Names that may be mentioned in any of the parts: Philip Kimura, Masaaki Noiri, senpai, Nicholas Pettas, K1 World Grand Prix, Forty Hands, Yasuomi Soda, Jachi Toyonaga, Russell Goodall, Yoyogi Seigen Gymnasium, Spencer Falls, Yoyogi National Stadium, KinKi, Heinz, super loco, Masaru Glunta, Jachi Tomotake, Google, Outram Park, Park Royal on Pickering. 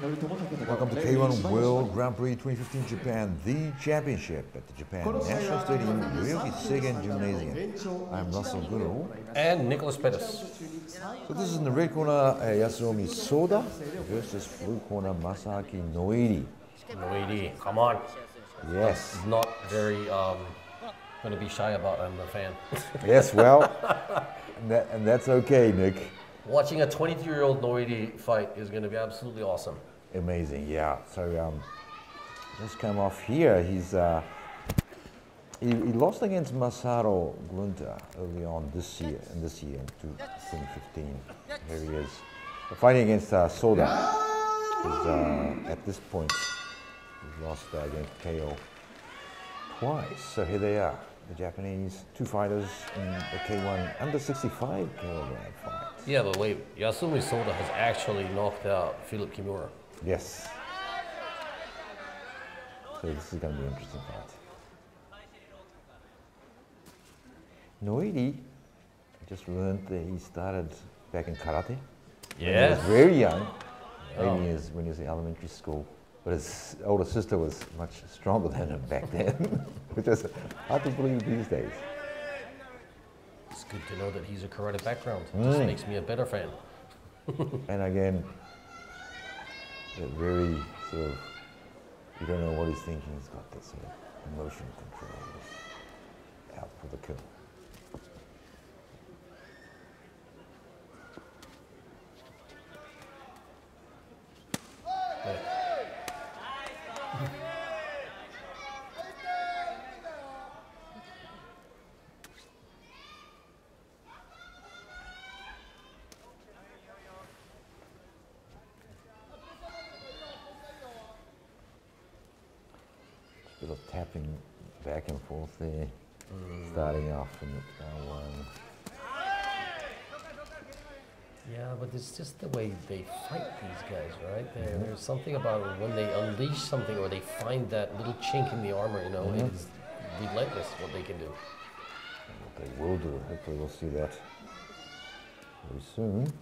Welcome to K1 World Grand Prix 2015 Japan, the championship at the Japan National Stadium, Yoyogi Seigen Gymnasium. I'm Russell Goodall. And Nicholas Pettas. So this is in the red corner, Yasuomi Soda versus blue corner, Masaaki Noiri. Noiri, come on. Yes. He's not very going to be shy about I'm a fan. Yes, well, and that's okay, Nick. Watching a 23-year-old Noiri fight is going to be absolutely awesome. Amazing, yeah. So let's come off here. He's he lost against Masaru Glunta early on this year, in 2015. Here he is, fighting against Soda. At this point, he's lost against KO twice. So here they are, the Japanese two fighters in the K1 under 65 kilogram fight. Yeah, but wait, Yasuomi Soda has actually knocked out Philip Kimura. Yes. So this is going to be an interesting fight. Noiri, I just learned that he started back in karate. Yes. When he was very young, when he was in elementary school. But his older sister was much stronger than him back then, which is hard to believe these days. It's good to know that he's a karate background. This makes me a better fan. And again, very sort of, you don't know what he's thinking. He's got that sort of emotion control. Out for the kill. Bit of tapping back and forth there, starting off in the round one. Yeah, but it's just the way they fight, these guys, right? There's something about when they unleash something or they find that little chink in the armor, you know, it's relentless what they can do. And what they will do, hopefully we'll see that very soon.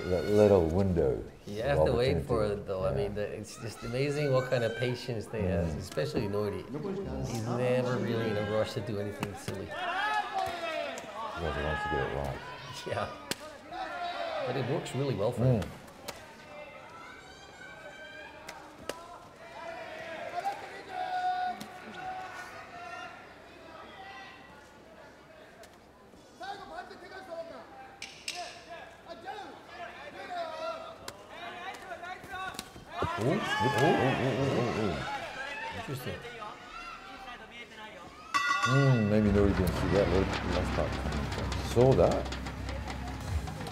That little window. You have to wait for it, though. Yeah. I mean, it's just amazing what kind of patience they have, especially Noiri. He's never really in a rush to do anything silly. Yeah, he wants to get it right. Yeah. But it works really well for him. Interesting. Maybe Noiri didn't see that last part. Saw that.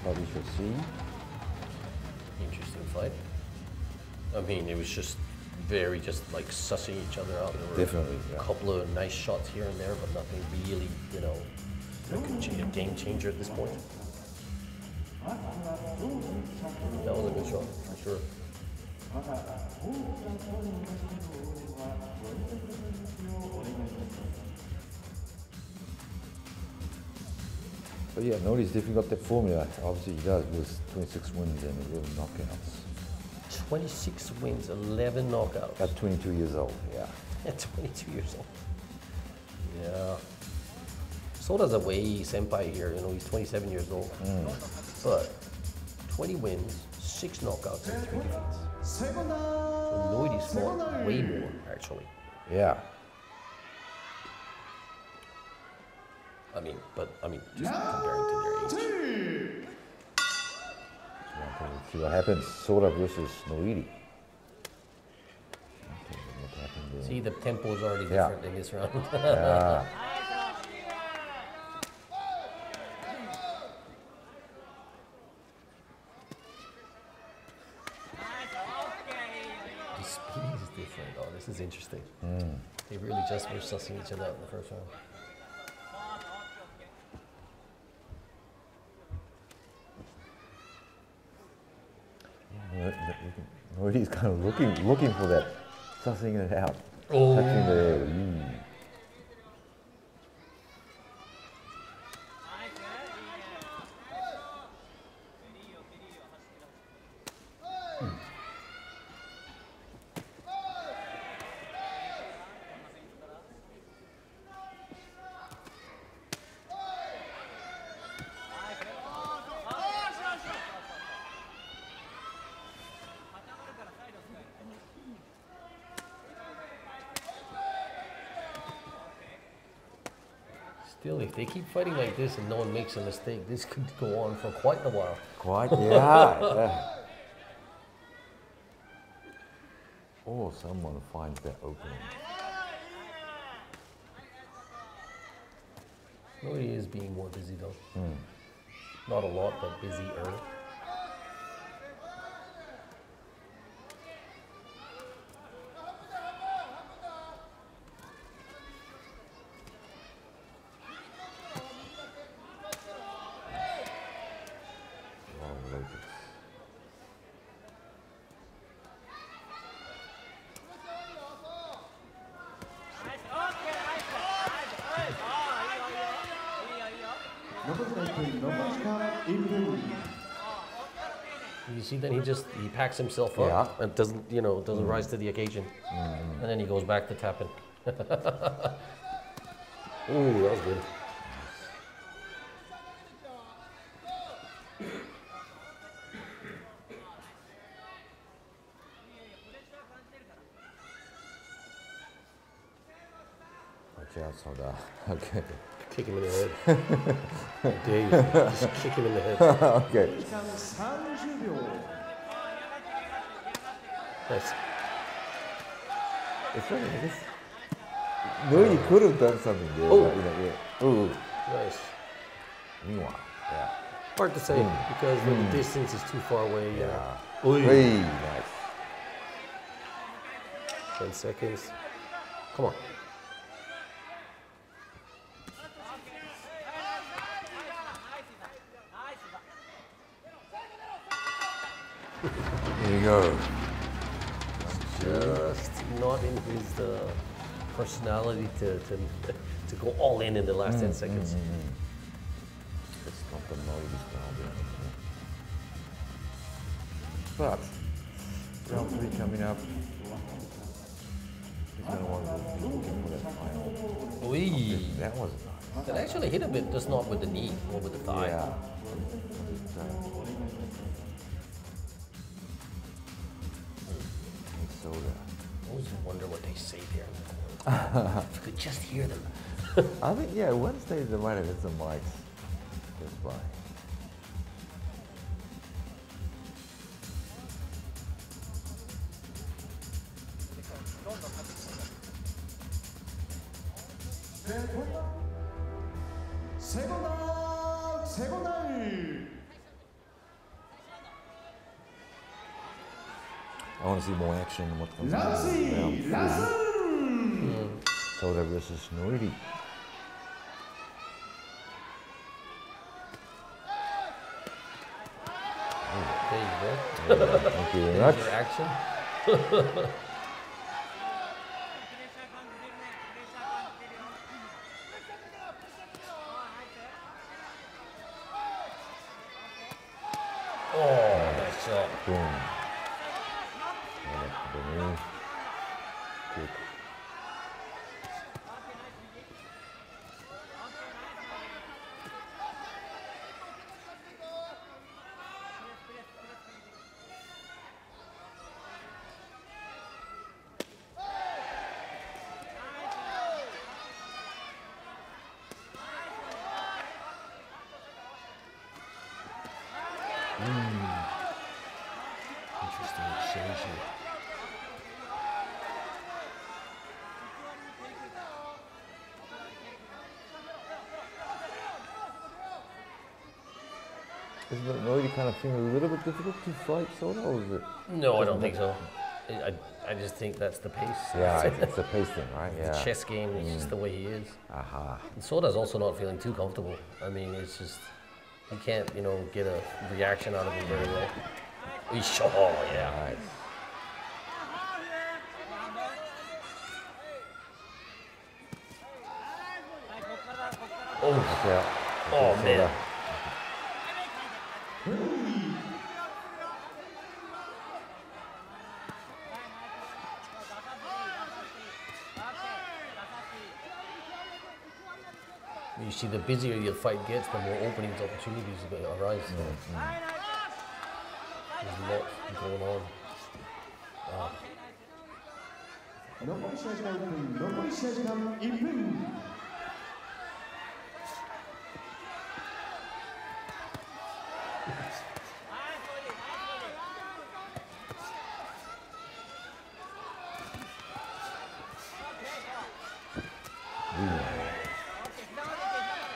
Probably should see. Interesting fight. I mean, it was just very like sussing each other out. There were a couple of nice shots here and there, but nothing really, you know, a game changer at this point. That was a good shot, for sure. But yeah, Noiri's definitely got that formula. Obviously, he does with 26 wins and 11 knockouts. 26 wins, 11 knockouts. At 22 years old, yeah. At 22 years old. Yeah. Soda's a way senpai here, you know, he's 27 years old. But 20 wins, 6 knockouts and 3 defeats. So Noiri's fought way more, actually. Yeah. I mean, just comparing to their age. Let's see what happens. Soda versus Noiri. What happened See, the tempo is already different in this round. The speed is different, though. This is interesting. They really just were sussing each other out in the first round. He's kind of looking for that, sussing it out, touching the air. Still, if they keep fighting like this and no one makes a mistake, this could go on for quite a while. Quite, yeah. Or someone finds that opening. Noiri is being more busy though. Not a lot, but busier. You see, then he packs himself up and doesn't rise to the occasion, and then he goes back to tapping. Ooh, that was good. Watch out, Soda. Okay. Kick him in the head. How dare you? Just kick him in the head. Okay. Nice. It's funny, I guess. No, you could have done something there. Oh. Nice. Meanwhile, hard to say because the distance is too far away. Nice. 10 seconds. Come on. There you go. Just not in his personality to go all in the last 10 seconds. It's not the But round 3 coming up. He's going to want to be looking for that final. That was nice. It actually hit a bit, just not with the knee or with the thigh. I always wonder what they say there in the corner. If you could just hear them. I think, Wednesday they might have hit some mics. Goodbye. I want to see more action in what comes out. Soda versus Noiri. There you go. Thank you very much. Action. Nice shot. Boom. Interesting exchange here. Isn't that Noiri kind of feeling a little bit difficult to fight Soda, or is it? No, I don't think so. I just think that's the pace. Yeah, it's the pace thing, right? Yeah. The chess game, it's just the way he is. Aha. And Soda's also not feeling too comfortable. I mean, it's just, you can't, you know, get a reaction out of him very well. Oh, yeah. Nice. Oh, yeah. Oh, man. You see, the busier your fight gets, the more openings, opportunities are going to arise. There's lots going on.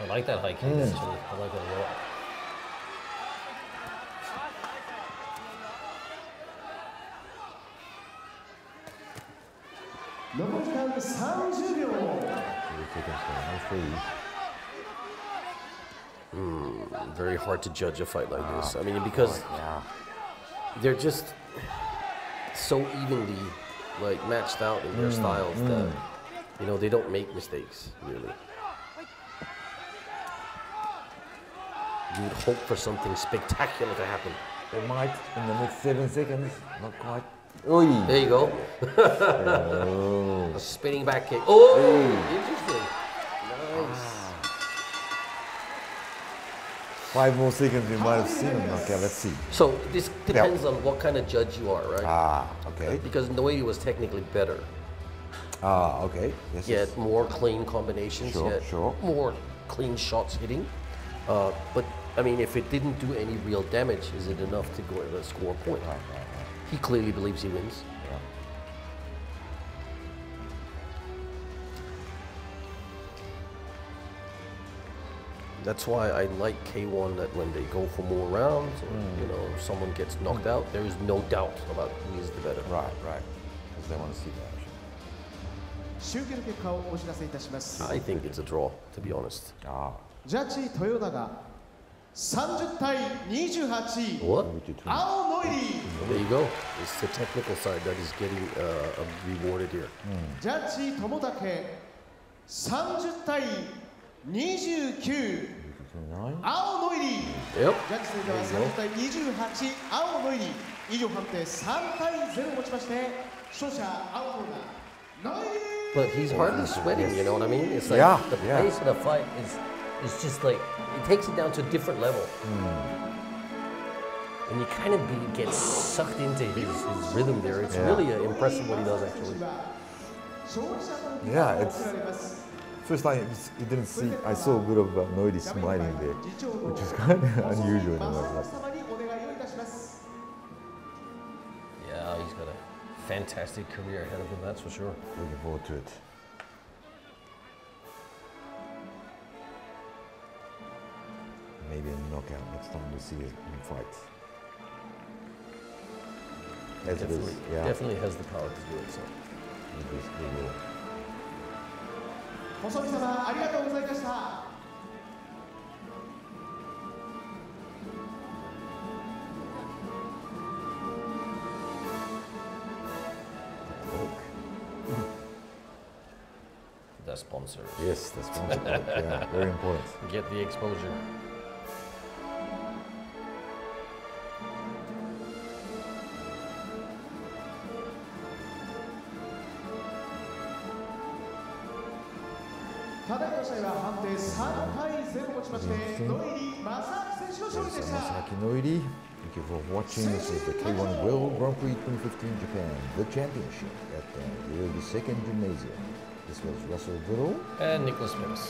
I like that high kick, actually. I like it a lot. Very hard to judge a fight like this. I mean, because they're just so evenly like matched out in their styles that, you know, they don't make mistakes, really. You would hope for something spectacular to happen. It might in the next 7 seconds. Not quite. Oy. There you go. A spinning back kick. Oh, interesting. Nice. 5 more seconds, we might have seen him. Okay, let's see. So this depends on what kind of judge you are, right? Okay. Because Noiri was technically better. Okay. Yes. He had more clean combinations. Sure, sure. More clean shots hitting. But I mean, if it didn't do any real damage, is it enough to go to the score point? He clearly believes he wins. Yeah. That's why I like K1, that when they go for more rounds, or, you know, if someone gets knocked out, there is no doubt about who is the better. Right, right. Because they want to see that. I think it's a draw, to be honest. Jachi Toyonaga 30-28. What? Ao Noiri. There you go. It's the technical side that is getting rewarded here. Jachi Tomotake 30-29. Ao Noiri. Yep. Jachi Toyonaga 30-28. Ao Noiri. 以上判定3-0 を持ちまして、勝者青野が。But he's hardly sweating, you know what I mean? It's like the pace of the fight is. It's just like, it takes it down to a different level. And you kind of get sucked into his rhythm there. It's really impressive what he does, actually. Yeah, it's... First time you didn't see, I saw a bit of Noiri smiling there, which is kind of unusual. Yeah, he's got a fantastic career ahead of him, that's for sure. Looking forward to it. Maybe a knockout next time we see him fight. As it is, definitely has the power to do it. So. The sponsor. Yes, the sponsor. Yeah, very important. Get the exposure. Masaaki Noiri, thank you for watching. This is the K1 World Grand Prix 2015 Japan, the championship at the Yoyogi Second Gymnasium. This was Russell Goodall and Nicholas Pettas.